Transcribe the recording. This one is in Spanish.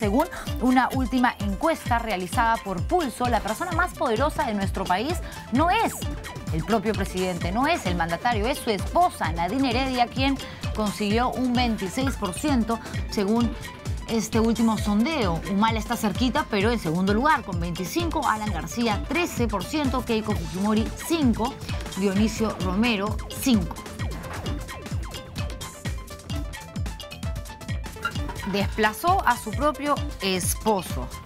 Según una última encuesta realizada por Pulso, la persona más poderosa de nuestro país no es el propio presidente, no es el mandatario, es su esposa, Nadine Heredia, quien consiguió un 26% según este último sondeo. Humala está cerquita, pero en segundo lugar, con 25%, Alan García 13%, Keiko Fujimori 5%, Dionisio Romero 5%. Desplazó a su propio esposo.